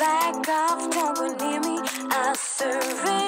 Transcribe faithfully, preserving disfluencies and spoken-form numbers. back off, don't believe me, I surrender.